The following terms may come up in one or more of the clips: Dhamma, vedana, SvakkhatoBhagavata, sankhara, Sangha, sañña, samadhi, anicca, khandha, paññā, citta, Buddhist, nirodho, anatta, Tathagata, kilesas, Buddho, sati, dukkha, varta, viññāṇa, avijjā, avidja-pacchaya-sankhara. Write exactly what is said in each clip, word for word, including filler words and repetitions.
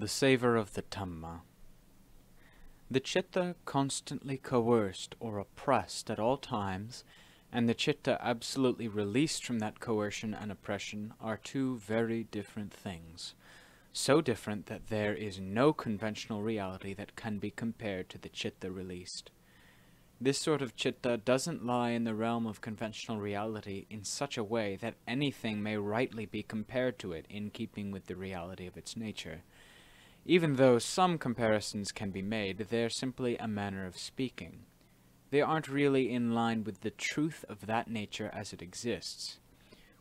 the savor of the Dhamma. The citta constantly coerced or oppressed at all times, and the citta absolutely released from that coercion and oppression are two very different things, so different that there is no conventional reality that can be compared to the citta released. This sort of citta doesn't lie in the realm of conventional reality in such a way that anything may rightly be compared to it in keeping with the reality of its nature. Even though some comparisons can be made, they're simply a manner of speaking. They aren't really in line with the truth of that nature as it exists.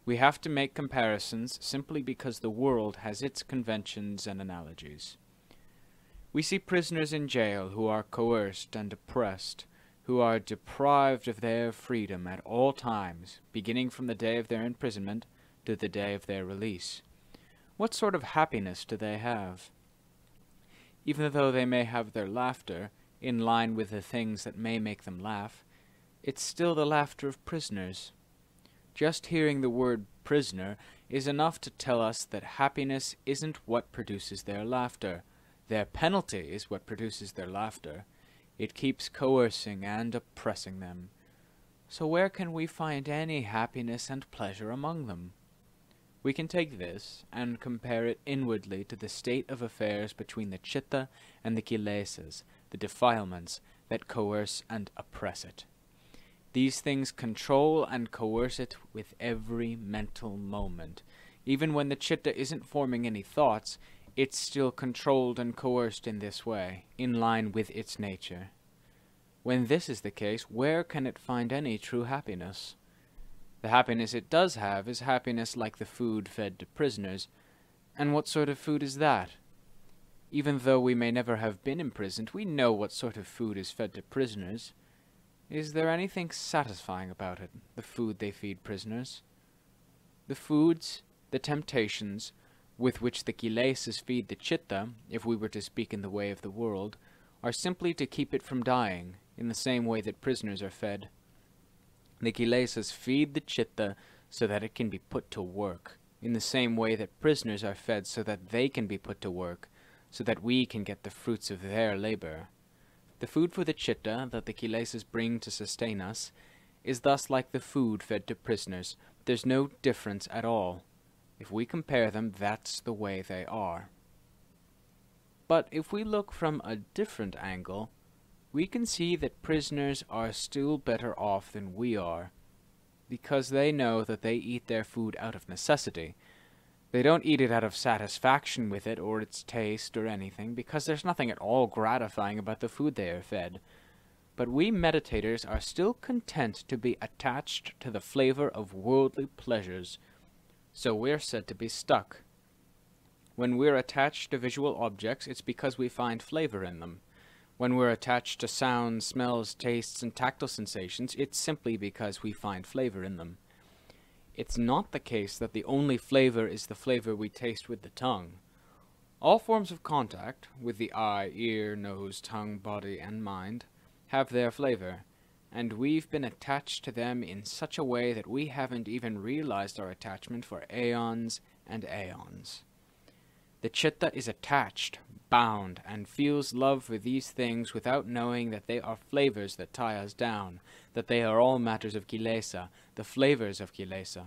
We have to make comparisons simply because the world has its conventions and analogies. We see prisoners in jail who are coerced and oppressed, who are deprived of their freedom at all times, beginning from the day of their imprisonment to the day of their release. What sort of happiness do they have? Even though they may have their laughter, in line with the things that may make them laugh, it's still the laughter of prisoners. Just hearing the word prisoner is enough to tell us that happiness isn't what produces their laughter. Their penalty is what produces their laughter. It keeps coercing and oppressing them. So where can we find any happiness and pleasure among them? We can take this and compare it inwardly to the state of affairs between the citta and the kilesas, the defilements that coerce and oppress it. These things control and coerce it with every mental moment. Even when the citta isn't forming any thoughts, it's still controlled and coerced in this way, in line with its nature. When this is the case, where can it find any true happiness? The happiness it does have is happiness like the food fed to prisoners. And what sort of food is that? Even though we may never have been imprisoned, we know what sort of food is fed to prisoners. Is there anything satisfying about it, the food they feed prisoners? The foods, the temptations, with which the kilesas feed the citta, if we were to speak in the way of the world, are simply to keep it from dying, in the same way that prisoners are fed. The kilesas feed the citta so that it can be put to work, in the same way that prisoners are fed so that they can be put to work, so that we can get the fruits of their labor. The food for the citta that the kilesas bring to sustain us is thus like the food fed to prisoners. There's no difference at all. If we compare them, that's the way they are. But if we look from a different angle, we can see that prisoners are still better off than we are, because they know that they eat their food out of necessity. They don't eat it out of satisfaction with it or its taste or anything, because there's nothing at all gratifying about the food they are fed. But we meditators are still content to be attached to the flavor of worldly pleasures, so we're said to be stuck. When we're attached to visual objects, it's because we find flavor in them. When we're attached to sounds, smells, tastes, and tactile sensations, it's simply because we find flavor in them. It's not the case that the only flavor is the flavor we taste with the tongue. All forms of contact, with the eye, ear, nose, tongue, body, and mind, have their flavor, and we've been attached to them in such a way that we haven't even realized our attachment for aeons and aeons. The citta is attached, bound, and feels love for these things without knowing that they are flavors that tie us down, that they are all matters of kilesa, the flavors of kilesa.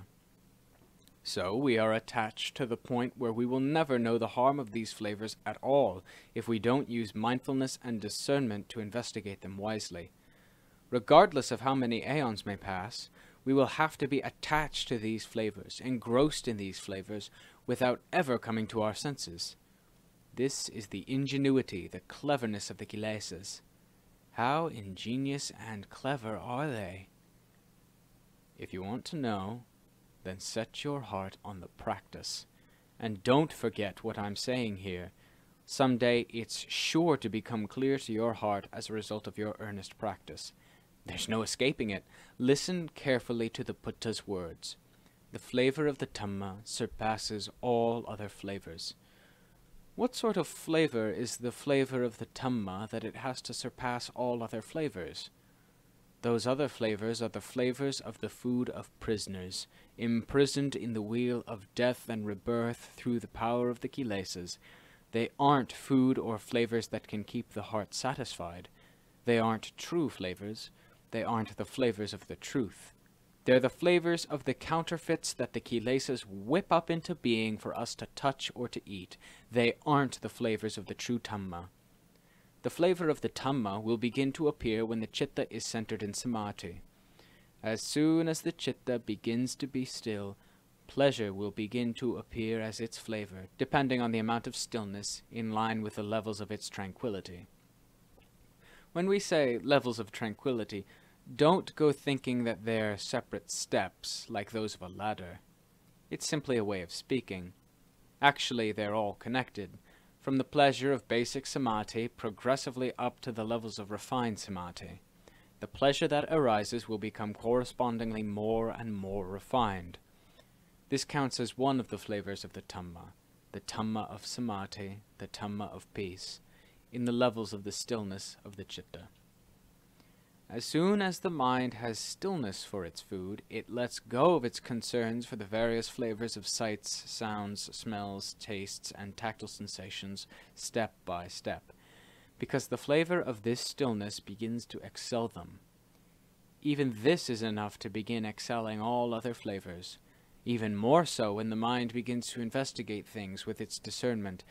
So we are attached to the point where we will never know the harm of these flavors at all if we don't use mindfulness and discernment to investigate them wisely. Regardless of how many aeons may pass, we will have to be attached to these flavors, engrossed in these flavors, without ever coming to our senses. This is the ingenuity, the cleverness of the kilesas. How ingenious and clever are they? If you want to know, then set your heart on the practice. And don't forget what I'm saying here. Someday it's sure to become clear to your heart as a result of your earnest practice. There's no escaping it. Listen carefully to the Buddha's words. The flavor of the Dhamma surpasses all other flavors. What sort of flavor is the flavor of the Dhamma that it has to surpass all other flavors? Those other flavors are the flavors of the food of prisoners, imprisoned in the wheel of death and rebirth through the power of the kilesas. They aren't food or flavors that can keep the heart satisfied. They aren't true flavors. They aren't the flavors of the truth. They're the flavors of the counterfeits that the kilesas whip up into being for us to touch or to eat. They aren't the flavors of the true Dhamma. The flavor of the Dhamma will begin to appear when the citta is centered in samadhi. As soon as the citta begins to be still, pleasure will begin to appear as its flavor, depending on the amount of stillness, in line with the levels of its tranquility. When we say levels of tranquility, don't go thinking that they're separate steps, like those of a ladder. It's simply a way of speaking. Actually, they're all connected, from the pleasure of basic samadhi progressively up to the levels of refined samadhi. The pleasure that arises will become correspondingly more and more refined. This counts as one of the flavors of the Dhamma, the Dhamma of samadhi, the Dhamma of peace, in the levels of the stillness of the citta. As soon as the mind has stillness for its food, it lets go of its concerns for the various flavors of sights, sounds, smells, tastes, and tactile sensations step by step, because the flavor of this stillness begins to excel them. Even this is enough to begin excelling all other flavors, even more so when the mind begins to investigate things with its discernment,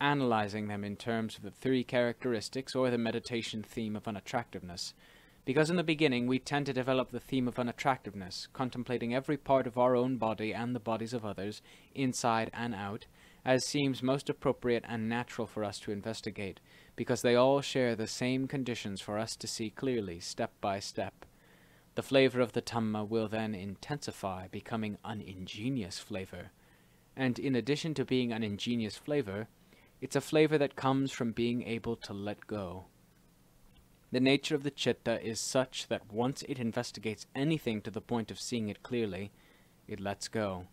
analyzing them in terms of the three characteristics or the meditation theme of unattractiveness. Because in the beginning we tend to develop the theme of unattractiveness, contemplating every part of our own body and the bodies of others, inside and out, as seems most appropriate and natural for us to investigate, because they all share the same conditions for us to see clearly, step by step. The flavor of the Dhamma will then intensify, becoming an ingenious flavor. And in addition to being an ingenious flavor, it's a flavor that comes from being able to let go. The nature of the citta is such that once it investigates anything to the point of seeing it clearly, it lets go.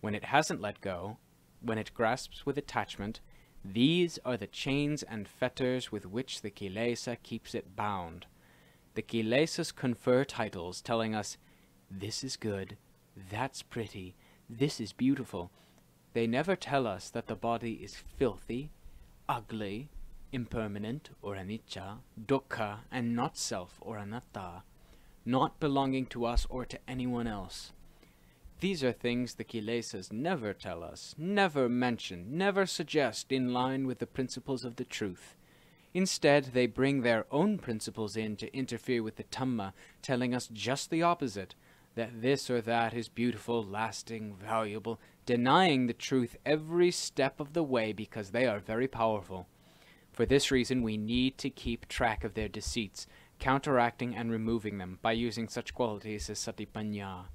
When it hasn't let go, when it grasps with attachment, these are the chains and fetters with which the kilesa keeps it bound. The kilesas confer titles telling us, this is good, that's pretty, this is beautiful. They never tell us that the body is filthy, ugly, impermanent or anicca, dukkha, and not self or anatta, not belonging to us or to anyone else. These are things the kilesas never tell us, never mention, never suggest in line with the principles of the truth. Instead, they bring their own principles in to interfere with the Dhamma, telling us just the opposite, that this or that is beautiful, lasting, valuable, denying the truth every step of the way because they are very powerful. For this reason, we need to keep track of their deceits, counteracting and removing them by using such qualities as sati paññā.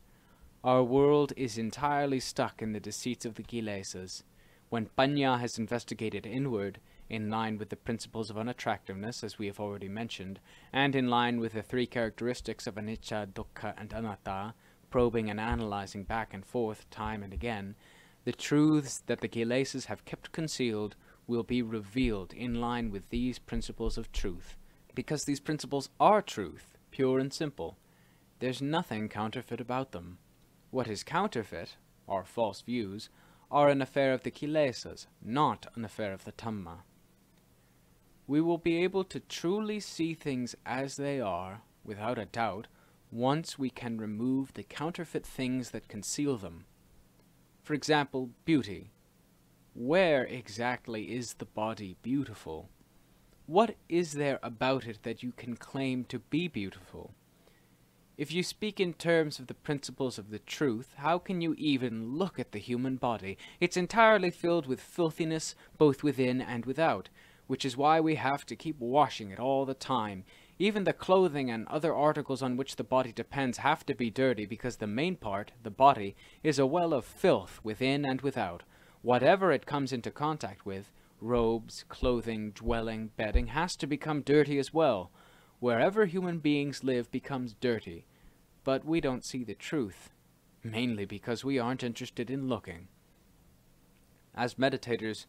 Our world is entirely stuck in the deceits of the kilesas. When paññā has investigated inward, in line with the principles of unattractiveness, as we have already mentioned, and in line with the three characteristics of anicca, dukkha, and anatta, probing and analyzing back and forth, time and again, the truths that the kilesas have kept concealed will be revealed in line with these principles of truth, because these principles are truth, pure and simple. There's nothing counterfeit about them. What is counterfeit, or false views, are an affair of the kilesas, not an affair of the Dhamma. We will be able to truly see things as they are, without a doubt, once we can remove the counterfeit things that conceal them. For example, beauty. Where exactly is the body beautiful? What is there about it that you can claim to be beautiful? If you speak in terms of the principles of the truth, how can you even look at the human body? It's entirely filled with filthiness, both within and without, which is why we have to keep washing it all the time. Even the clothing and other articles on which the body depends have to be dirty because the main part, the body, is a well of filth within and without. Whatever it comes into contact with, robes, clothing, dwelling, bedding, has to become dirty as well. Wherever human beings live becomes dirty, but we don't see the truth, mainly because we aren't interested in looking. As meditators,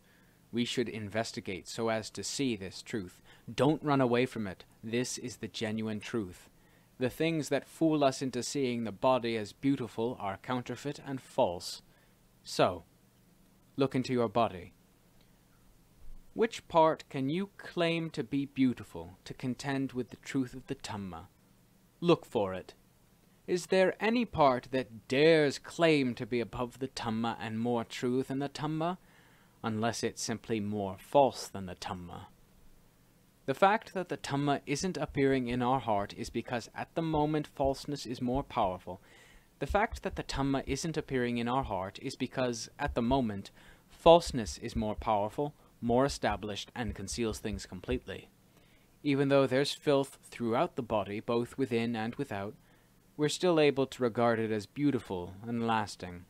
we should investigate so as to see this truth. Don't run away from it. This is the genuine truth. The things that fool us into seeing the body as beautiful are counterfeit and false. So, look into your body. Which part can you claim to be beautiful to contend with the truth of the Dhamma? Look for it. Is there any part that dares claim to be above the Dhamma and more true than the Dhamma, unless it's simply more false than the Dhamma? The fact that the Dhamma isn't appearing in our heart is because at the moment falseness is more powerful. The fact that the Dhamma isn't appearing in our heart is because at the moment falseness is more powerful, more established, and conceals things completely. Even though there's filth throughout the body, both within and without, we're still able to regard it as beautiful and lasting.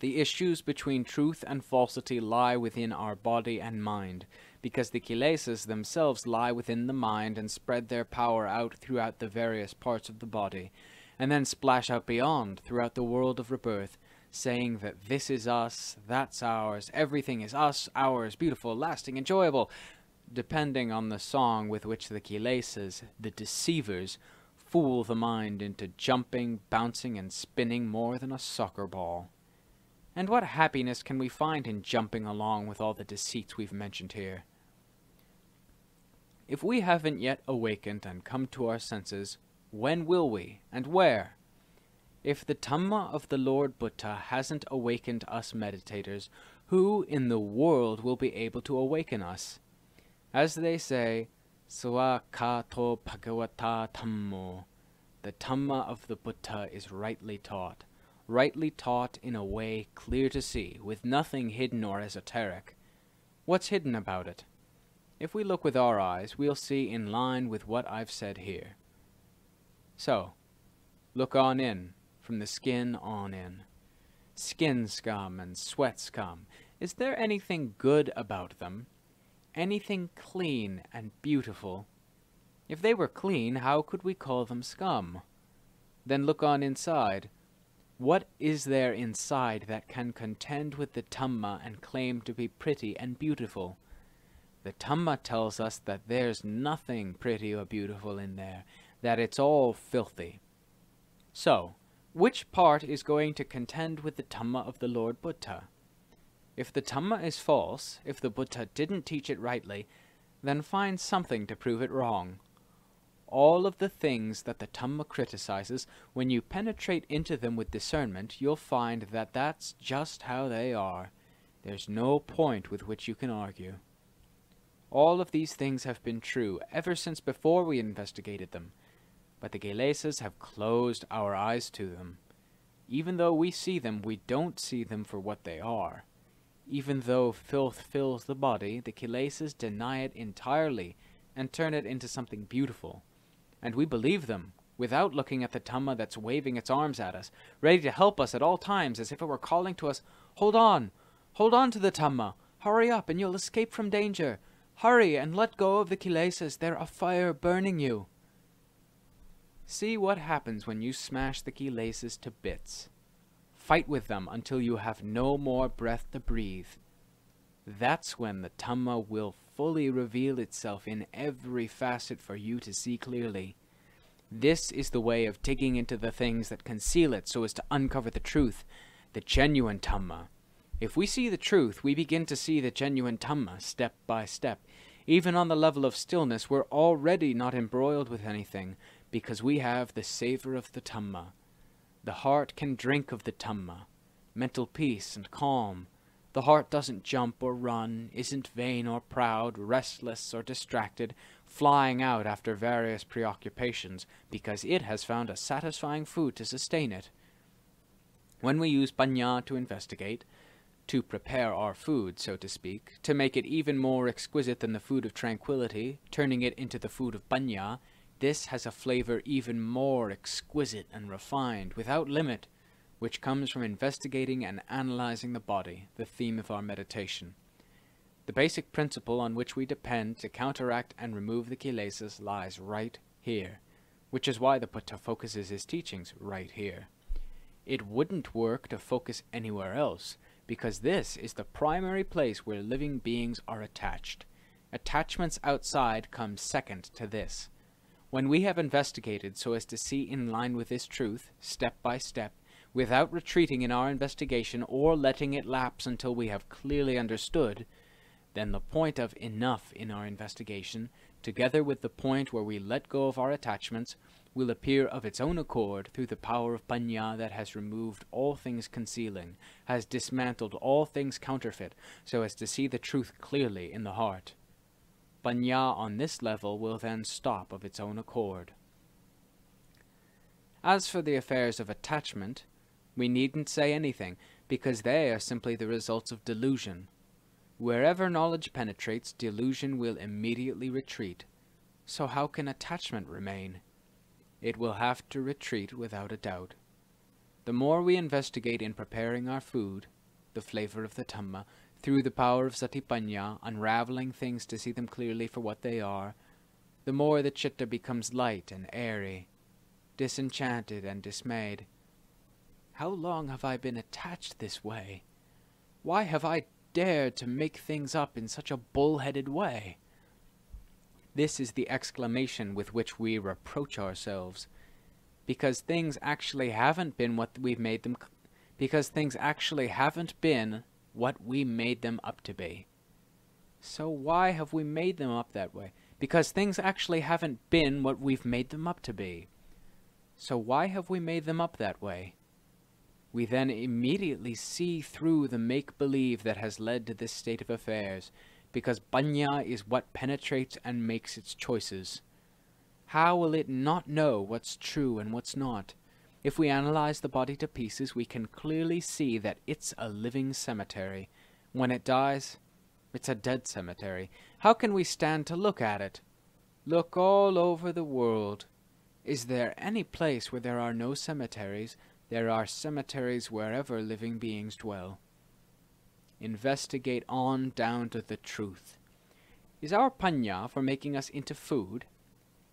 The issues between truth and falsity lie within our body and mind, because the kilesas themselves lie within the mind and spread their power out throughout the various parts of the body, and then splash out beyond throughout the world of rebirth, saying that this is us, that's ours, everything is us, ours, beautiful, lasting, enjoyable, depending on the song with which the kilesas, the deceivers, fool the mind into jumping, bouncing, and spinning more than a soccer ball. And what happiness can we find in jumping along with all the deceits we've mentioned here? If we haven't yet awakened and come to our senses, when will we, and where? If the Dhamma of the Lord Buddha hasn't awakened us meditators, who in the world will be able to awaken us? As they say, SvakkhatoBhagavata Dhammo, the Dhamma of the Buddha is rightly taught, rightly taught in a way clear to see, with nothing hidden or esoteric. What's hidden about it? If we look with our eyes, we'll see in line with what I've said here. So, look on in. From the skin on in. Skins come and sweats come. Is there anything good about them? Anything clean and beautiful? If they were clean, how could we call them scum? Then look on inside. What is there inside that can contend with the Dhamma and claim to be pretty and beautiful? The Dhamma tells us that there's nothing pretty or beautiful in there, that it's all filthy. So, which part is going to contend with the Dhamma of the Lord Buddha? If the Dhamma is false, if the Buddha didn't teach it rightly, then find something to prove it wrong. All of the things that the Dhamma criticizes, when you penetrate into them with discernment, you'll find that that's just how they are. There's no point with which you can argue. All of these things have been true ever since before we investigated them. But the kilesas have closed our eyes to them. Even though we see them, we don't see them for what they are. Even though filth fills the body, the kilesas deny it entirely and turn it into something beautiful. And we believe them, without looking at the Dhamma that's waving its arms at us, ready to help us at all times as if it were calling to us, "Hold on! Hold on to the Dhamma! Hurry up and you'll escape from danger! Hurry and let go of the kilesas, they're afire burning you!" See what happens when you smash the kilesas to bits. Fight with them until you have no more breath to breathe. That's when the Dhamma will fully reveal itself in every facet for you to see clearly. This is the way of digging into the things that conceal it so as to uncover the truth, the genuine Dhamma. If we see the truth, we begin to see the genuine Dhamma step by step. Even on the level of stillness, we're already not embroiled with anything, because we have the savor of the Dhamma. The heart can drink of the Dhamma, mental peace and calm. The heart doesn't jump or run, isn't vain or proud, restless or distracted, flying out after various preoccupations, because it has found a satisfying food to sustain it. When we use paññā to investigate, to prepare our food, so to speak, to make it even more exquisite than the food of tranquility, turning it into the food of paññā, this has a flavor even more exquisite and refined, without limit, which comes from investigating and analyzing the body, the theme of our meditation. The basic principle on which we depend to counteract and remove the kilesas lies right here, which is why the Buddha focuses his teachings right here. It wouldn't work to focus anywhere else, because this is the primary place where living beings are attached. Attachments outside come second to this. When we have investigated so as to see in line with this truth, step by step, without retreating in our investigation or letting it lapse until we have clearly understood, then the point of enough in our investigation, together with the point where we let go of our attachments, will appear of its own accord through the power of paññā that has removed all things concealing, has dismantled all things counterfeit, so as to see the truth clearly in the heart. Paññā on this level will then stop of its own accord. As for the affairs of attachment, we needn't say anything, because they are simply the results of delusion. Wherever knowledge penetrates, delusion will immediately retreat. So how can attachment remain? It will have to retreat without a doubt. The more we investigate in preparing our food, the flavor of the Dhamma, through the power of sati-paññā, unraveling things to see them clearly for what they are, the more the citta becomes light and airy, disenchanted and dismayed. How long have I been attached this way? Why have I dared to make things up in such a bull-headed way? This is the exclamation with which we reproach ourselves, because things actually haven't been what we made them, because things actually haven't been what we made them up to be. So why have we made them up that way? Because things actually haven't been what we've made them up to be. So why have we made them up that way? We then immediately see through the make-believe that has led to this state of affairs, because paññā is what penetrates and makes its choices. How will it not know what's true and what's not? If we analyze the body to pieces, we can clearly see that it's a living cemetery. When it dies, it's a dead cemetery. How can we stand to look at it? Look all over the world. Is there any place where there are no cemeteries? There are cemeteries wherever living beings dwell. Investigate on down to the truth. Is our paññā for making us into food?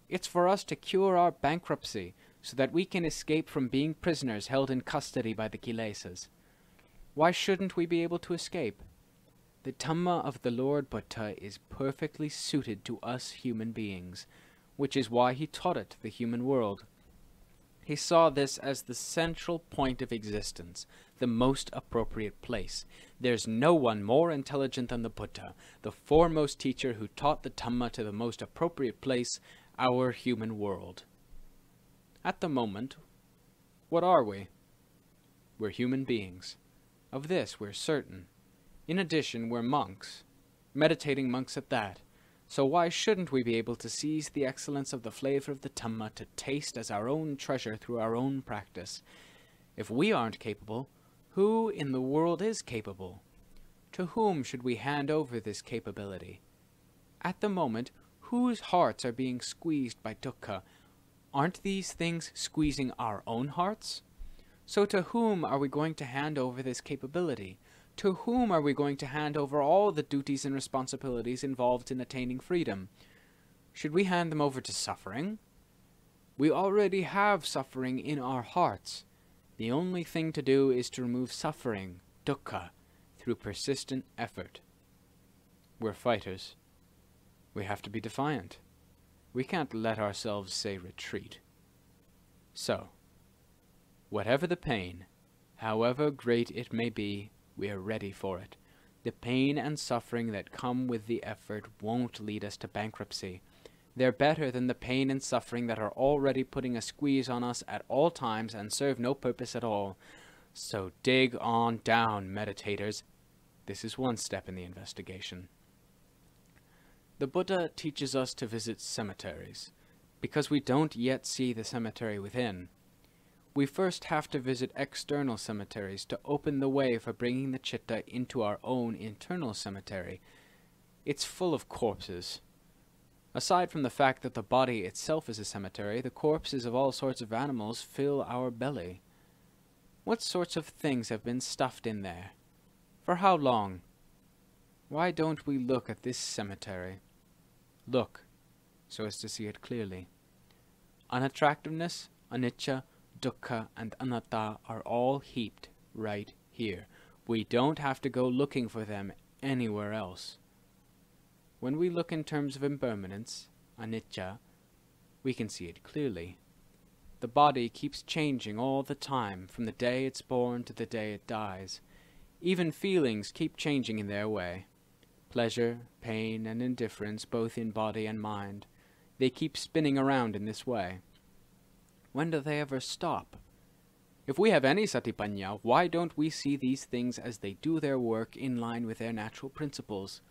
It's for us to cure our bankruptcy so that we can escape from being prisoners held in custody by the kilesas. Why shouldn't we be able to escape? The Dhamma of the Lord Buddha is perfectly suited to us human beings, which is why he taught it to the human world. He saw this as the central point of existence, the most appropriate place. There's no one more intelligent than the Buddha, the foremost teacher who taught the Dhamma to the most appropriate place, our human world. At the moment, what are we? We're human beings. Of this we're certain. In addition, we're monks, meditating monks at that. So why shouldn't we be able to seize the excellence of the flavor of the Dhamma to taste as our own treasure through our own practice? If we aren't capable, who in the world is capable? To whom should we hand over this capability? At the moment, whose hearts are being squeezed by dukkha? Aren't these things squeezing our own hearts? So to whom are we going to hand over this capability? To whom are we going to hand over all the duties and responsibilities involved in attaining freedom? Should we hand them over to suffering? We already have suffering in our hearts. The only thing to do is to remove suffering, dukkha, through persistent effort. We're fighters. We have to be defiant. We can't let ourselves say retreat. So, whatever the pain, however great it may be, we are ready for it. The pain and suffering that come with the effort won't lead us to bankruptcy. They're better than the pain and suffering that are already putting a squeeze on us at all times and serve no purpose at all. So dig on down, meditators. This is one step in the investigation. The Buddha teaches us to visit cemeteries, because we don't yet see the cemetery within. We first have to visit external cemeteries to open the way for bringing the citta into our own internal cemetery. It's full of corpses. Aside from the fact that the body itself is a cemetery, the corpses of all sorts of animals fill our belly. What sorts of things have been stuffed in there? For how long? Why don't we look at this cemetery? Look, so as to see it clearly. Unattractiveness, anicca, dukkha and anatta are all heaped right here. We don't have to go looking for them anywhere else. When we look in terms of impermanence, anicca, we can see it clearly. The body keeps changing all the time, from the day it's born to the day it dies. Even feelings keep changing in their way. pleasure, pain, and indifference both in body and mind. They keep spinning around in this way. When do they ever stop? If we have any satipaññā, why don't we see these things as they do their work in line with their natural principles?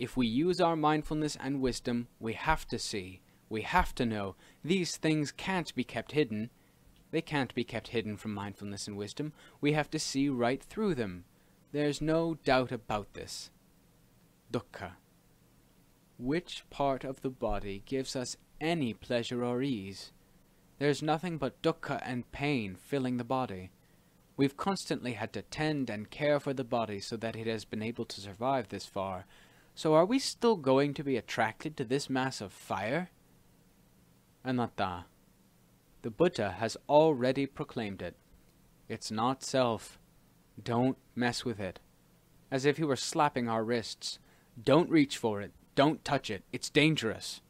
If we use our mindfulness and wisdom, we have to see, we have to know. These things can't be kept hidden. They can't be kept hidden from mindfulness and wisdom. We have to see right through them. There's no doubt about this. Dukkha. Which part of the body gives us any pleasure or ease? There's nothing but dukkha and pain filling the body. We've constantly had to tend and care for the body so that it has been able to survive this far. So are we still going to be attracted to this mass of fire? Anatta. The Buddha has already proclaimed it. It's not self. Don't mess with it. As if he were slapping our wrists. Don't reach for it. Don't touch it. It's dangerous.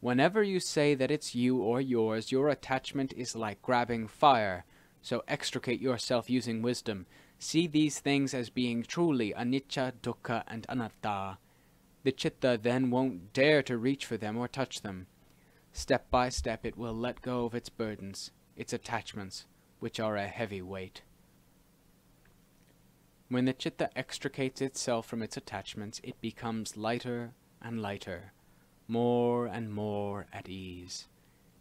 Whenever you say that it's you or yours, your attachment is like grabbing fire. So extricate yourself using wisdom. See these things as being truly anicca, dukkha, and anatta. The citta then won't dare to reach for them or touch them. Step by step it will let go of its burdens, its attachments, which are a heavy weight. When the citta extricates itself from its attachments, it becomes lighter and lighter, more and more at ease.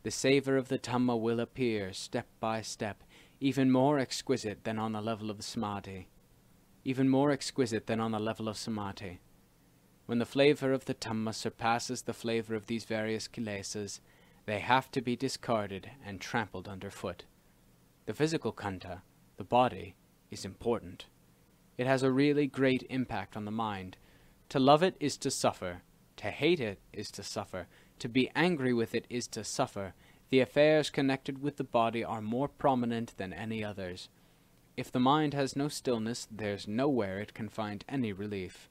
The savour of the Dhamma will appear, step by step, even more exquisite than on the level of samadhi, even more exquisite than on the level of samadhi. When the flavour of the Dhamma surpasses the flavour of these various kilesas, they have to be discarded and trampled underfoot. The physical khandha, the body, is important. It has a really great impact on the mind. To love it is to suffer. To hate it is to suffer. To be angry with it is to suffer. The affairs connected with the body are more prominent than any others. If the mind has no stillness, there's nowhere it can find any relief.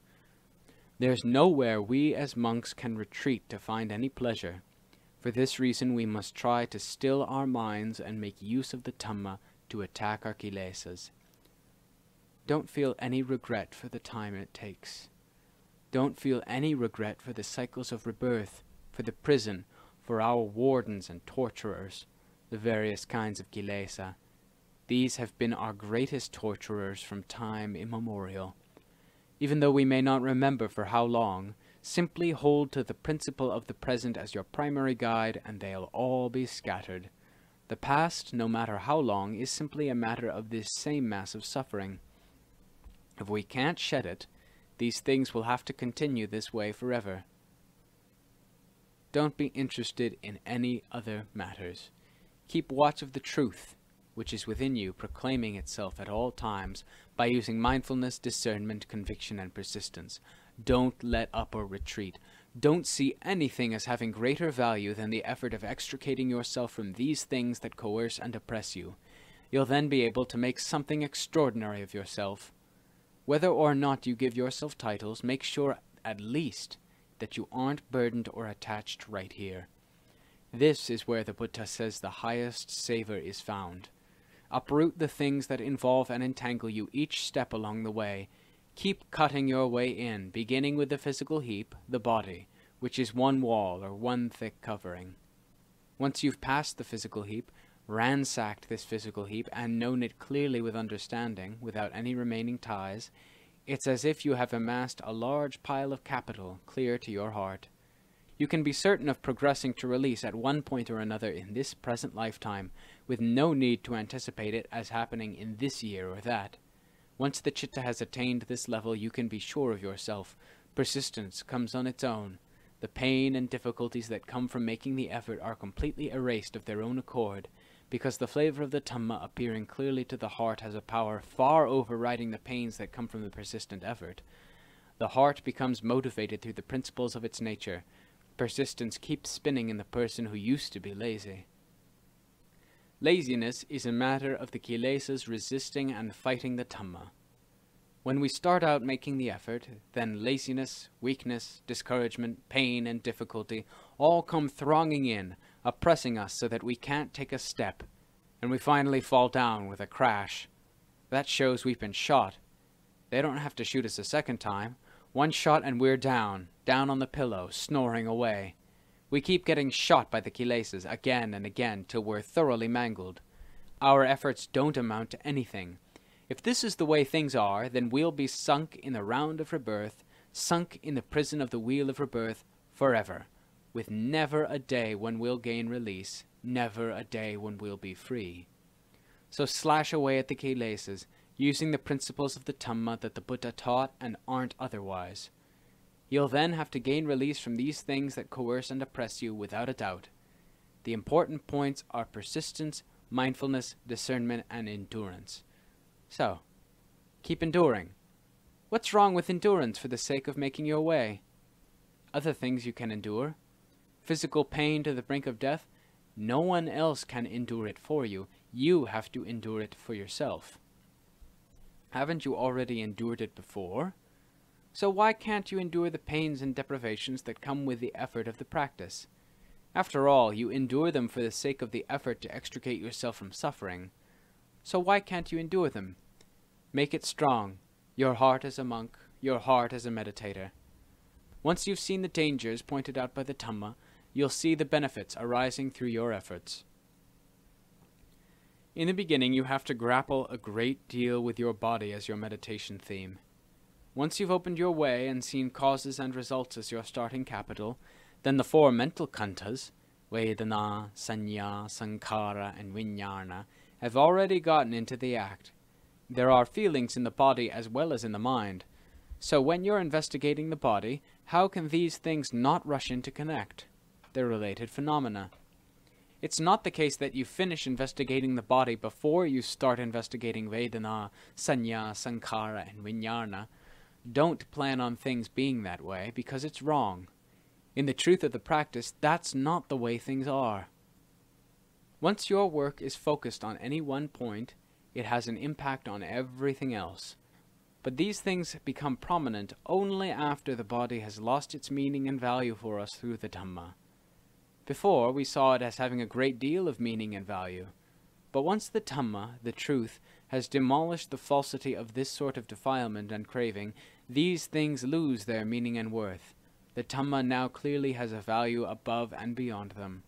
There's nowhere we as monks can retreat to find any pleasure. For this reason we must try to still our minds and make use of the Dhamma to attack our kilesas. Don't feel any regret for the time it takes. Don't feel any regret for the cycles of rebirth, for the prison, for our wardens and torturers, the various kinds of kilesa. These have been our greatest torturers from time immemorial. Even though we may not remember for how long, simply hold to the principle of the present as your primary guide and they'll all be scattered. The past, no matter how long, is simply a matter of this same mass of suffering. If we can't shed it, these things will have to continue this way forever. Don't be interested in any other matters. Keep watch of the truth, which is within you, proclaiming itself at all times by using mindfulness, discernment, conviction, and persistence. Don't let up or retreat. Don't see anything as having greater value than the effort of extricating yourself from these things that coerce and oppress you. You'll then be able to make something extraordinary of yourself. Whether or not you give yourself titles, make sure at least that you aren't burdened or attached right here. This is where the Buddha says the highest savor is found. Uproot the things that involve and entangle you each step along the way. Keep cutting your way in, beginning with the physical heap, the body, which is one wall or one thick covering. Once you've passed the physical heap, ransacked this physical heap, and known it clearly with understanding, without any remaining ties, it's as if you have amassed a large pile of capital clear to your heart. You can be certain of progressing to release at one point or another in this present lifetime, with no need to anticipate it as happening in this year or that. Once the citta has attained this level, you can be sure of yourself. Persistence comes on its own. The pain and difficulties that come from making the effort are completely erased of their own accord, because the flavor of the Dhamma appearing clearly to the heart has a power far overriding the pains that come from the persistent effort. The heart becomes motivated through the principles of its nature. Persistence keeps spinning in the person who used to be lazy. Laziness is a matter of the kilesas resisting and fighting the Dhamma. When we start out making the effort, then laziness, weakness, discouragement, pain, and difficulty all come thronging in, oppressing us so that we can't take a step, and we finally fall down with a crash. That shows we've been shot. They don't have to shoot us a second time. One shot and we're down, down on the pillow, snoring away. We keep getting shot by the kilesas again and again till we're thoroughly mangled. Our efforts don't amount to anything. If this is the way things are, then we'll be sunk in the round of rebirth, sunk in the prison of the wheel of rebirth forever, with never a day when we'll gain release, never a day when we'll be free. So slash away at the kilesas, using the principles of the Dhamma that the Buddha taught and aren't otherwise. You'll then have to gain release from these things that coerce and oppress you without a doubt. The important points are persistence, mindfulness, discernment, and endurance. So, keep enduring. What's wrong with endurance for the sake of making your way? Other things you can endure. Physical pain to the brink of death, no one else can endure it for you. You have to endure it for yourself. Haven't you already endured it before? So why can't you endure the pains and deprivations that come with the effort of the practice? After all, you endure them for the sake of the effort to extricate yourself from suffering. So why can't you endure them? Make it strong, your heart as a monk, your heart as a meditator. Once you've seen the dangers pointed out by the Dhamma, you'll see the benefits arising through your efforts. In the beginning, you have to grapple a great deal with your body as your meditation theme. Once you've opened your way and seen causes and results as your starting capital, then the four mental khandhas, vedana, sañña, sankhara, and viññāṇa, have already gotten into the act. There are feelings in the body as well as in the mind. So when you're investigating the body, how can these things not rush in to connect? They're related phenomena. It's not the case that you finish investigating the body before you start investigating vedana, sañña, sankhara, and viññāṇa. Don't plan on things being that way, because it's wrong. In the truth of the practice, that's not the way things are. Once your work is focused on any one point, it has an impact on everything else. But these things become prominent only after the body has lost its meaning and value for us through the Dhamma. Before, we saw it as having a great deal of meaning and value. But once the Dhamma, the truth, has demolished the falsity of this sort of defilement and craving, these things lose their meaning and worth. The Dhamma now clearly has a value above and beyond them.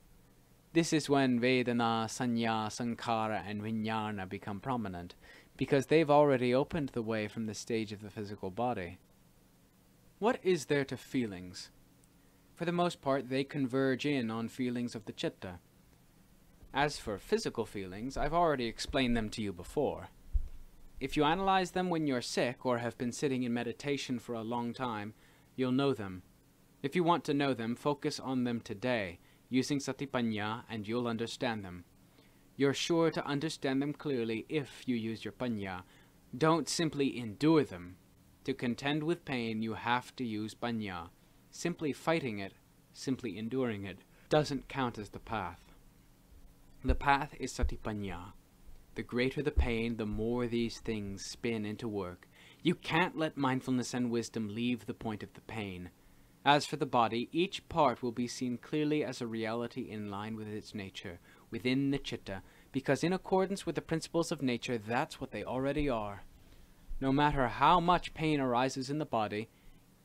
This is when Vedana, Sañña, Sankhara, and Viññāṇa become prominent, because they've already opened the way from the stage of the physical body. What is there to feelings? For the most part, they converge in on feelings of the citta. As for physical feelings, I've already explained them to you before. If you analyze them when you're sick or have been sitting in meditation for a long time, you'll know them. If you want to know them, focus on them today, using sati-paññā, and you'll understand them. You're sure to understand them clearly if you use your paññā. Don't simply endure them. To contend with pain, you have to use paññā. Simply fighting it, simply enduring it, doesn't count as the path. The path is sati-paññā. The greater the pain, the more these things spin into work. You can't let mindfulness and wisdom leave the point of the pain. As for the body, each part will be seen clearly as a reality in line with its nature, within the citta, because in accordance with the principles of nature, that's what they already are. No matter how much pain arises in the body,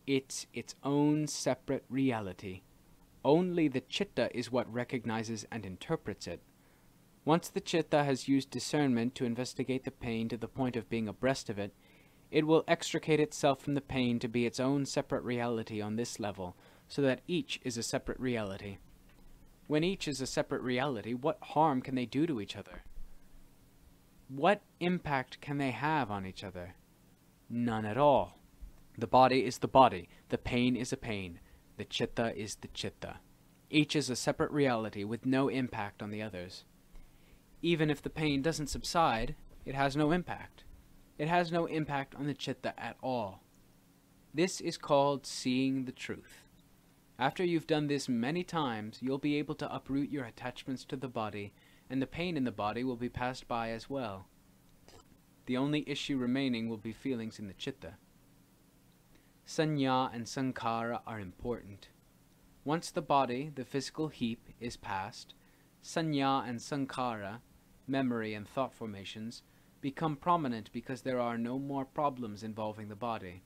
it's its own separate reality. Only the citta is what recognizes and interprets it. Once the citta has used discernment to investigate the pain to the point of being abreast of it, it will extricate itself from the pain to be its own separate reality on this level, so that each is a separate reality. When each is a separate reality, what harm can they do to each other? What impact can they have on each other? None at all. The body is the body, the pain is a pain, the citta is the citta. Each is a separate reality with no impact on the others. Even if the pain doesn't subside, it has no impact. It has no impact on the citta at all. This is called seeing the truth. After you've done this many times, you'll be able to uproot your attachments to the body, and the pain in the body will be passed by as well. The only issue remaining will be feelings in the citta. Saññā and sankhara are important. Once the body, the physical heap, is passed, saññā and sankhara, memory and thought formations, become prominent because there are no more problems involving the body.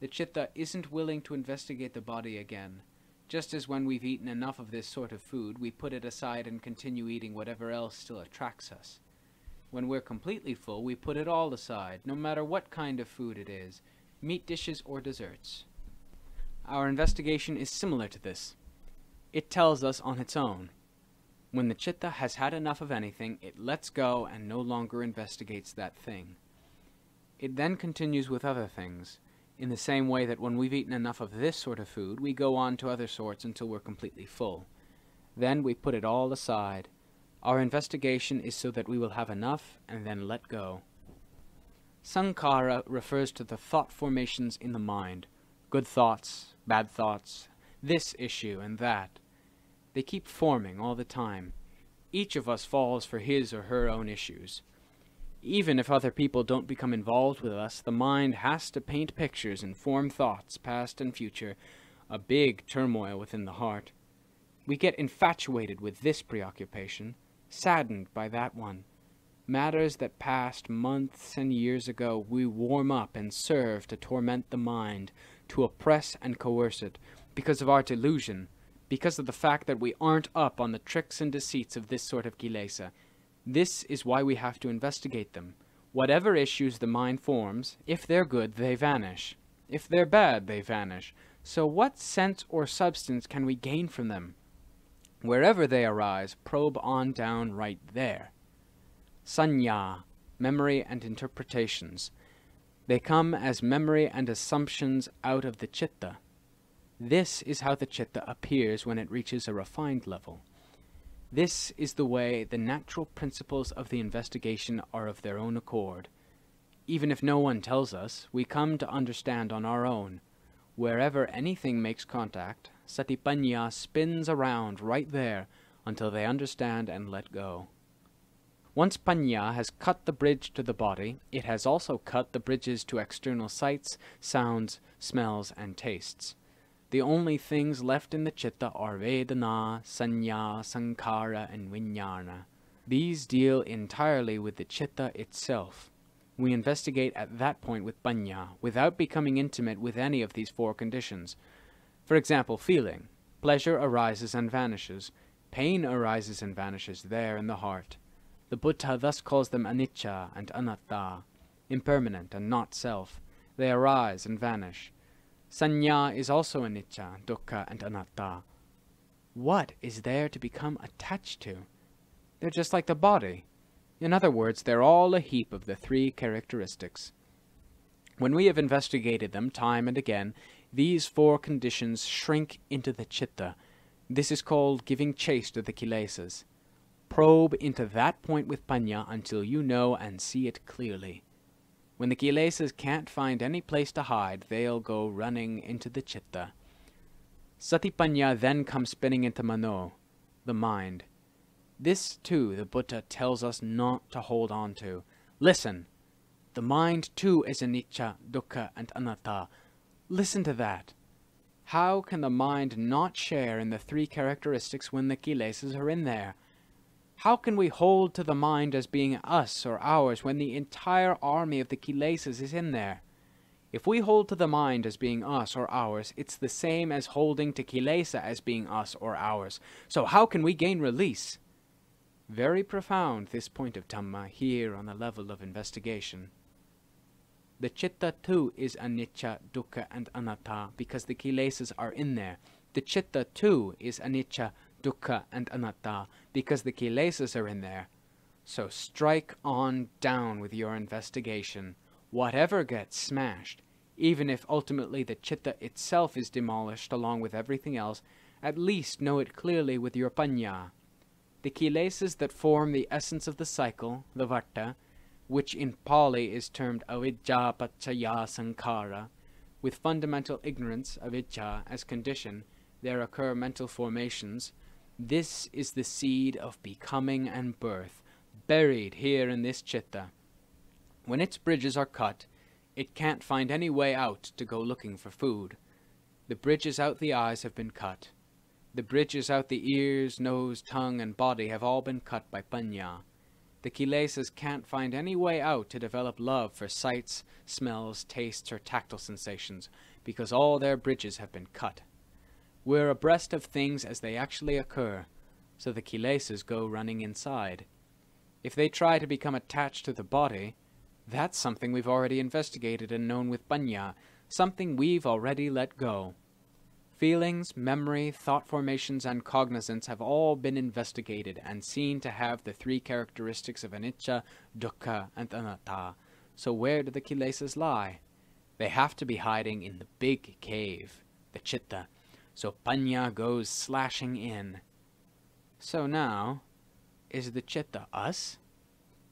the citta isn't willing to investigate the body again, just as when we've eaten enough of this sort of food, we put it aside and continue eating whatever else still attracts us. When we're completely full, we put it all aside, no matter what kind of food it is, meat dishes or desserts. Our investigation is similar to this. It tells us on its own. When the citta has had enough of anything, it lets go and no longer investigates that thing. It then continues with other things, in the same way that when we've eaten enough of this sort of food, we go on to other sorts until we're completely full. Then we put it all aside. Our investigation is so that we will have enough and then let go. Sankhara refers to the thought formations in the mind. Good thoughts, bad thoughts, this issue and that. They keep forming all the time. Each of us falls for his or her own issues. Even if other people don't become involved with us, the mind has to paint pictures and form thoughts, past and future, a big turmoil within the heart. We get infatuated with this preoccupation, saddened by that one. Matters that passed months and years ago we warm up and serve to torment the mind, to oppress and coerce it, because of our delusion, because of the fact that we aren't up on the tricks and deceits of this sort of kilesa. This is why we have to investigate them. Whatever issues the mind forms, if they're good, they vanish. If they're bad, they vanish. So what sense or substance can we gain from them? Wherever they arise, probe on down right there. Sañña, memory and interpretations. They come as memory and assumptions out of the citta. This is how the citta appears when it reaches a refined level. This is the way the natural principles of the investigation are of their own accord. Even if no one tells us, we come to understand on our own. Wherever anything makes contact, sati paññā spins around right there until they understand and let go. Once paññā has cut the bridge to the body, it has also cut the bridges to external sights, sounds, smells, and tastes. The only things left in the citta are vedana, sañña, sankhara, and viññāṇa. These deal entirely with the citta itself. We investigate at that point with paññā, without becoming intimate with any of these four conditions. For example, feeling. Pleasure arises and vanishes. Pain arises and vanishes there in the heart. The Buddha thus calls them anicca and anatta, impermanent and not self. They arise and vanish. Sañña is also anicca, dukkha, and anatta. What is there to become attached to? They're just like the body. In other words, they're all a heap of the three characteristics. When we have investigated them time and again, these four conditions shrink into the citta. This is called giving chase to the kilesas. Probe into that point with paññā until you know and see it clearly. When the kilesas can't find any place to hide, they'll go running into the citta. Sati paññā then comes spinning into mano, the mind. This, too, the Buddha tells us not to hold on to. Listen! The mind, too, is anicca, dukkha, and anatta. Listen to that! How can the mind not share in the three characteristics when the kilesas are in there? How can we hold to the mind as being us or ours when the entire army of the kilesas is in there? If we hold to the mind as being us or ours, it's the same as holding to kilesa as being us or ours. So how can we gain release? Very profound, this point of Dhamma, here on the level of investigation. The citta too is anicca, dukkha, and anatta because the kilesas are in there. The citta too is anicca, dukkha, and anatta because the kilesas are in there. So strike on down with your investigation. Whatever gets smashed, even if ultimately the citta itself is demolished along with everything else, at least know it clearly with your paññā. The kilesas that form the essence of the cycle, the varta, which in Pali is termed avidja-pacchaya-sankhara, with fundamental ignorance, avijjā, as condition, there occur mental formations. This is the seed of becoming and birth, buried here in this citta. When its bridges are cut, it can't find any way out to go looking for food. The bridges out the eyes have been cut. The bridges out the ears, nose, tongue, and body have all been cut by paññā. The kilesas can't find any way out to develop love for sights, smells, tastes, or tactile sensations, because all their bridges have been cut. We're abreast of things as they actually occur, so the kilesas go running inside. If they try to become attached to the body, that's something we've already investigated and known with paññā, something we've already let go. Feelings, memory, thought formations, and cognizance have all been investigated and seen to have the three characteristics of anicca, dukkha, and anatta. So where do the kilesas lie? They have to be hiding in the big cave, the citta. So paññā goes slashing in. So now, is the citta us?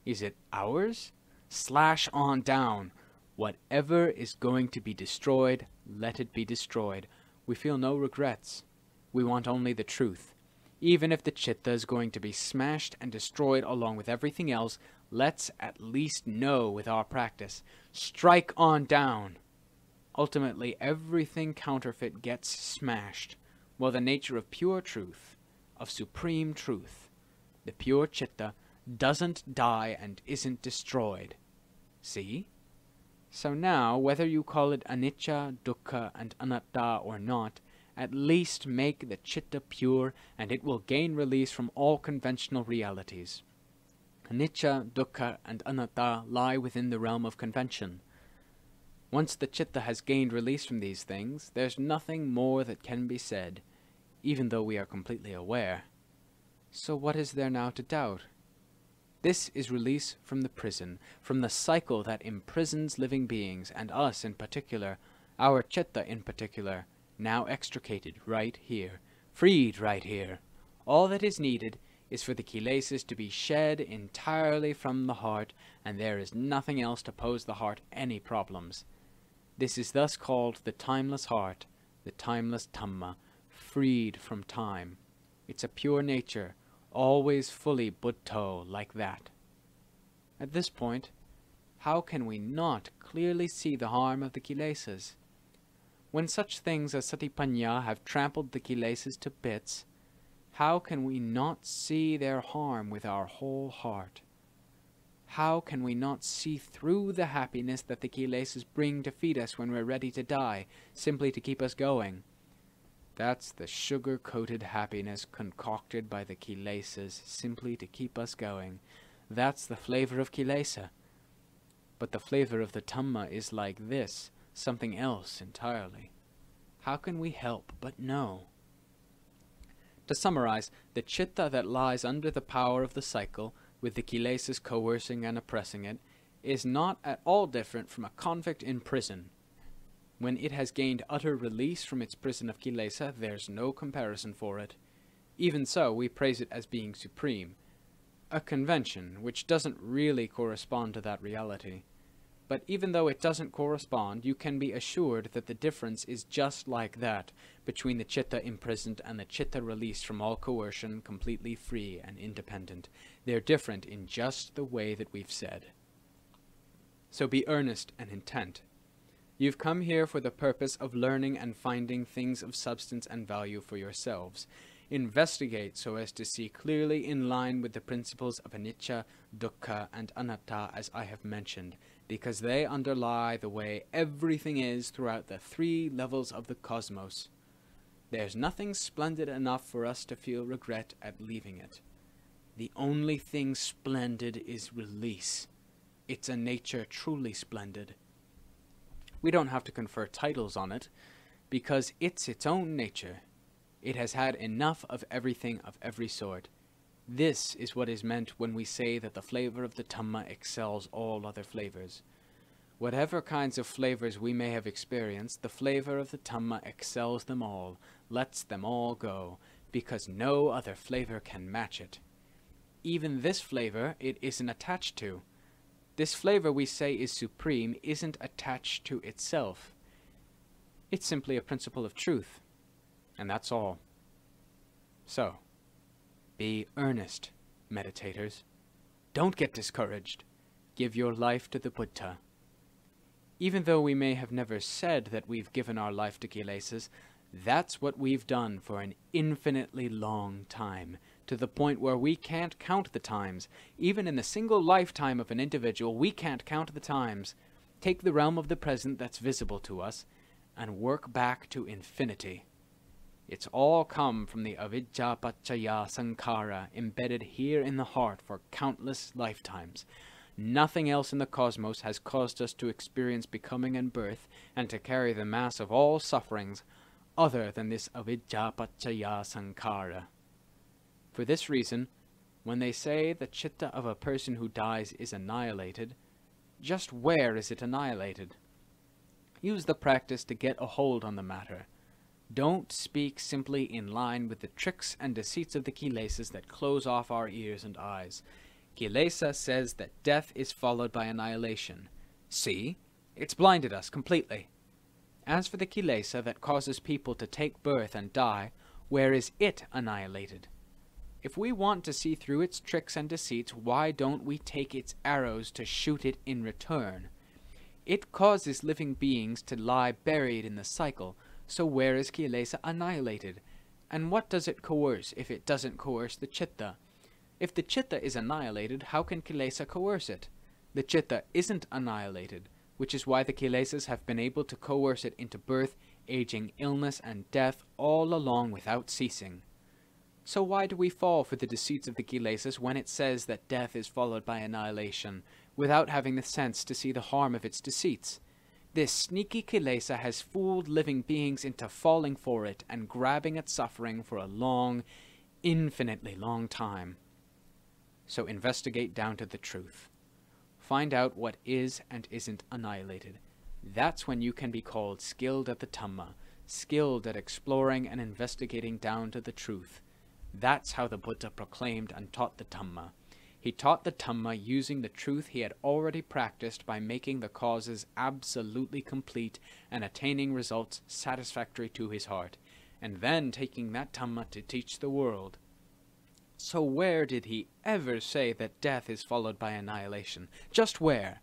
Is it ours? Slash on down. Whatever is going to be destroyed, let it be destroyed. We feel no regrets. We want only the truth. Even if the citta is going to be smashed and destroyed along with everything else, let's at least know with our practice. Strike on down! Ultimately, everything counterfeit gets smashed, while the nature of pure truth, of supreme truth, the pure citta, doesn't die and isn't destroyed. See? So now, whether you call it anicca, dukkha, and anatta or not, at least make the citta pure, and it will gain release from all conventional realities. Anicca, dukkha, and anatta lie within the realm of convention. Once the citta has gained release from these things, there's nothing more that can be said, even though we are completely aware. So what is there now to doubt? This is release from the prison, from the cycle that imprisons living beings, and us in particular, our citta in particular, now extricated right here, freed right here. All that is needed is for the kilesas to be shed entirely from the heart, and there is nothing else to pose the heart any problems. This is thus called the timeless heart, the timeless Dhamma, freed from time. It's a pure nature, always fully Buddho, like that. At this point, how can we not clearly see the harm of the kilesas? When such things as satipaññā have trampled the kilesas to bits, how can we not see their harm with our whole heart? How can we not see through the happiness that the kilesas bring to feed us when we're ready to die, simply to keep us going? That's the sugar-coated happiness concocted by the kilesas simply to keep us going. That's the flavor of kilesa. But the flavor of the Dhamma is like this, something else entirely. How can we help but know? To summarize, the citta that lies under the power of the cycle, with the kilesas coercing and oppressing it, is not at all different from a convict in prison. When it has gained utter release from its prison of kilesa, there's no comparison for it. Even so, we praise it as being supreme, a convention which doesn't really correspond to that reality. But even though it doesn't correspond, you can be assured that the difference is just like that between the citta imprisoned and the citta released from all coercion, completely free and independent. They're different in just the way that we've said. So be earnest and intent. You've come here for the purpose of learning and finding things of substance and value for yourselves. Investigate so as to see clearly in line with the principles of anicca, dukkha, and anatta as I have mentioned, because they underlie the way everything is throughout the three levels of the cosmos. There's nothing splendid enough for us to feel regret at leaving it. The only thing splendid is release. It's a nature truly splendid. We don't have to confer titles on it, because it's its own nature. It has had enough of everything of every sort. This is what is meant when we say that the flavor of the Dhamma excels all other flavors. Whatever kinds of flavors we may have experienced, the flavor of the Dhamma excels them all, lets them all go, because no other flavor can match it. Even this flavor it isn't attached to. This flavor we say is supreme isn't attached to itself. It's simply a principle of truth, and that's all. So, be earnest, meditators. Don't get discouraged. Give your life to the Buddha. Even though we may have never said that we've given our life to kilesas, that's what we've done for an infinitely long time, to the point where we can't count the times. Even in the single lifetime of an individual, we can't count the times. Take the realm of the present that's visible to us and work back to infinity. It's all come from the avidja-pacchaya-sankhara embedded here in the heart for countless lifetimes. Nothing else in the cosmos has caused us to experience becoming and birth and to carry the mass of all sufferings other than this avidja-pacchaya-sankhara. For this reason, when they say the citta of a person who dies is annihilated, just where is it annihilated? Use the practice to get a hold on the matter. Don't speak simply in line with the tricks and deceits of the kilesas that close off our ears and eyes. Kilesa says that death is followed by annihilation. See? It's blinded us completely. As for the kilesa that causes people to take birth and die, where is it annihilated? If we want to see through its tricks and deceits, why don't we take its arrows to shoot it in return? It causes living beings to lie buried in the cycle, so where is kilesa annihilated? And what does it coerce if it doesn't coerce the citta? If the citta is annihilated, how can kilesa coerce it? The citta isn't annihilated, which is why the kilesas have been able to coerce it into birth, aging, illness, and death all along without ceasing. So why do we fall for the deceits of the kilesas when it says that death is followed by annihilation, without having the sense to see the harm of its deceits? This sneaky kilesa has fooled living beings into falling for it and grabbing at suffering for a long, infinitely long time. So investigate down to the truth. Find out what is and isn't annihilated. That's when you can be called skilled at the Dhamma, skilled at exploring and investigating down to the truth. That's how the Buddha proclaimed and taught the Dhamma. He taught the Dhamma using the truth he had already practiced by making the causes absolutely complete and attaining results satisfactory to his heart, and then taking that Dhamma to teach the world. So where did he ever say that death is followed by annihilation? Just where?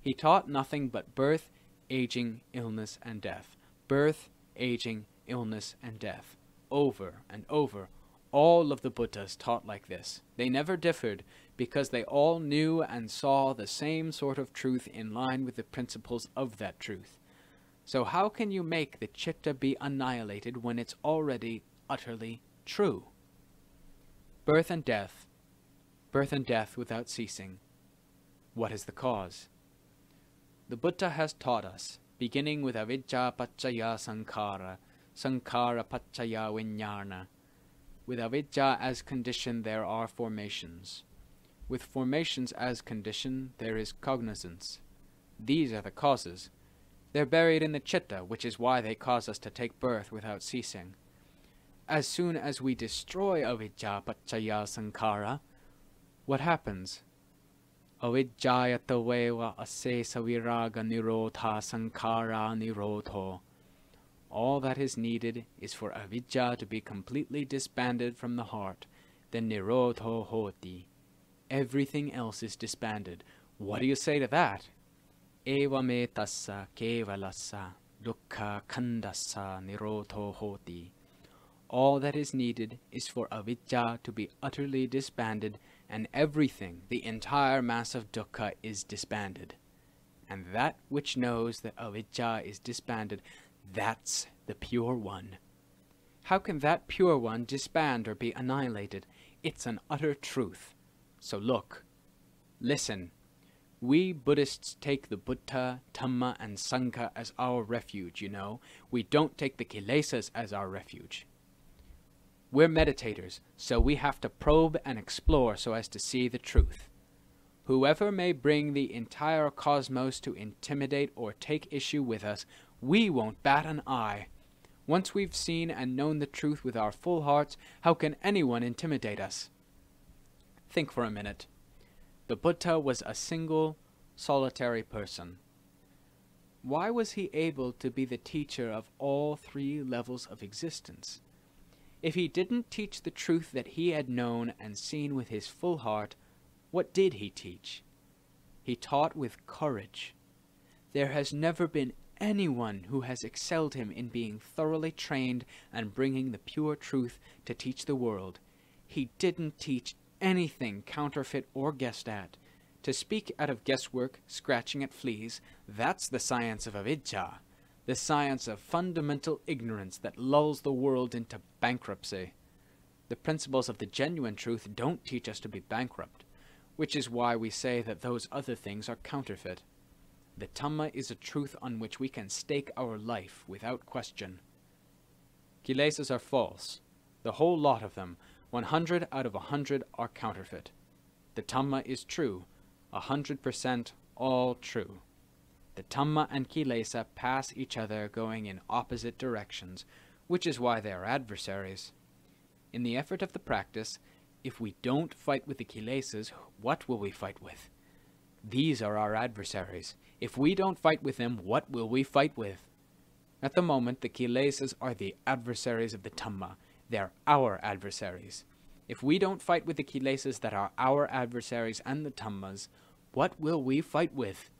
He taught nothing but birth, aging, illness, and death. Birth, aging, illness, and death. Over and over. All of the Buddhas taught like this. They never differed because they all knew and saw the same sort of truth in line with the principles of that truth. So how can you make the citta be annihilated when it's already utterly true? Birth and death, birth and death without ceasing. What is the cause? The Buddha has taught us, beginning with avijjā-pacchaya-sankhara, sankhara-pacchaya-viññāṇa. With avidja as condition, there are formations. With formations as condition, there is cognizance. These are the causes. They're buried in the citta, which is why they cause us to take birth without ceasing. As soon as we destroy avidja-pacchaya-sankhara, what happens? Avijjāyataveva asesa viraga nirodha sankhara nirodho. All that is needed is for avijja to be completely disbanded from the heart. Then nirodho hoti. Everything else is disbanded. What do you say to that? Eva me tassa kevalassa dukkha khandassa nirodho hoti. All that is needed is for avijja to be utterly disbanded, and everything, the entire mass of dukkha, is disbanded. And that which knows that avijja is disbanded, that's the pure one. How can that pure one disband or be annihilated? It's an utter truth. So look, listen. We Buddhists take the Buddha, Dhamma, and Sangha as our refuge, you know. We don't take the kilesas as our refuge. We're meditators, so we have to probe and explore so as to see the truth. Whoever may bring the entire cosmos to intimidate or take issue with us, we won't bat an eye. Once we've seen and known the truth with our full hearts, how can anyone intimidate us? Think for a minute. The Buddha was a single, solitary person. Why was he able to be the teacher of all three levels of existence? If he didn't teach the truth that he had known and seen with his full heart, what did he teach? He taught with courage. There has never been anyone who has excelled him in being thoroughly trained and bringing the pure truth to teach the world. he didn't teach anything counterfeit or guessed at. To speak out of guesswork, scratching at fleas, that's the science of avidjā, the science of fundamental ignorance that lulls the world into bankruptcy. The principles of the genuine truth don't teach us to be bankrupt, which is why we say that those other things are counterfeit. The Dhamma is a truth on which we can stake our life without question. Kilesas are false. The whole lot of them, one hundred out of one hundred, are counterfeit. The Dhamma is true, one hundred percent all true. The Dhamma and kilesa pass each other, going in opposite directions, which is why they are adversaries. In the effort of the practice, if we don't fight with the kilesas, what will we fight with? These are our adversaries. If we don't fight with them, what will we fight with? At the moment, the kilesas are the adversaries of the Dhamma. They're our adversaries. If we don't fight with the kilesas that are our adversaries and the Dhammas, what will we fight with?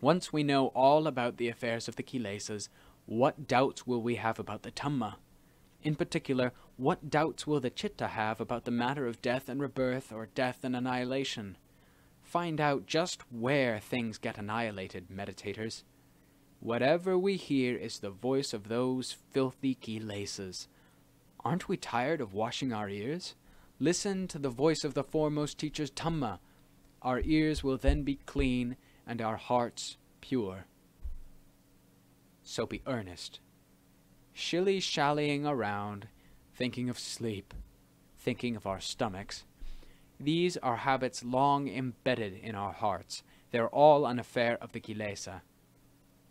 Once we know all about the affairs of the kilesas, what doubts will we have about the Dhamma? In particular, what doubts will the citta have about the matter of death and rebirth or death and annihilation? Find out just where things get annihilated, meditators. Whatever we hear is the voice of those filthy kilesas. Aren't we tired of washing our ears? Listen to the voice of the foremost teacher's Dhamma. Our ears will then be clean and our hearts pure. So be earnest. Shilly-shallying around, thinking of sleep, thinking of our stomachs, these are habits long embedded in our hearts. They're all an affair of the kilesa.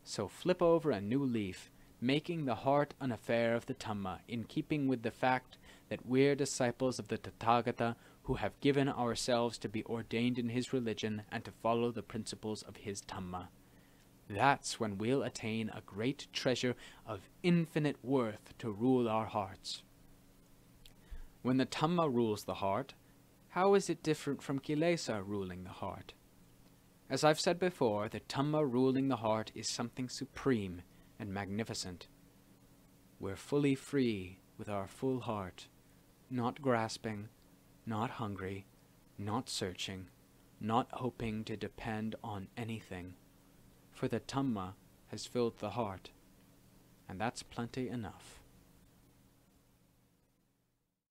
So flip over a new leaf, making the heart an affair of the Dhamma, in keeping with the fact that we're disciples of the Tathagata who have given ourselves to be ordained in his religion and to follow the principles of his Dhamma. That's when we'll attain a great treasure of infinite worth to rule our hearts. When the Dhamma rules the heart, how is it different from kilesa ruling the heart? As I've said before, the Dhamma ruling the heart is something supreme and magnificent. We're fully free with our full heart, not grasping, not hungry, not searching, not hoping to depend on anything. For the Dhamma has filled the heart, and that's plenty enough.